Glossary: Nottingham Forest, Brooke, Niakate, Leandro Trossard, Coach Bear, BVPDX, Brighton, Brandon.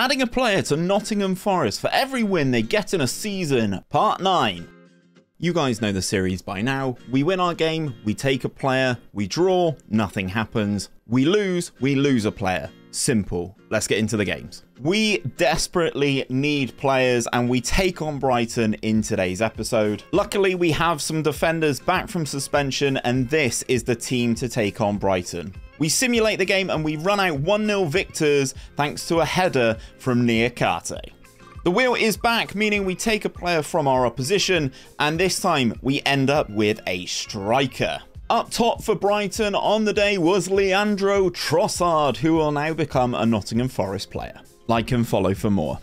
adding a player to Nottingham Forest for every win they get in a season, part 9. You guys know the series by now. We win our game, we take a player, we draw, nothing happens. We lose a player. Simple. Let's get into the games. We desperately need players and we take on Brighton in today's episode. Luckily, we have some defenders back from suspension and this is the team to take on Brighton. We simulate the game and we run out 1-0 victors thanks to a header from Niakate. The wheel is back, meaning we take a player from our opposition and this time we end up with a striker. Up top for Brighton on the day was Leandro Trossard, who will now become a Nottingham Forest player. Like and follow for more.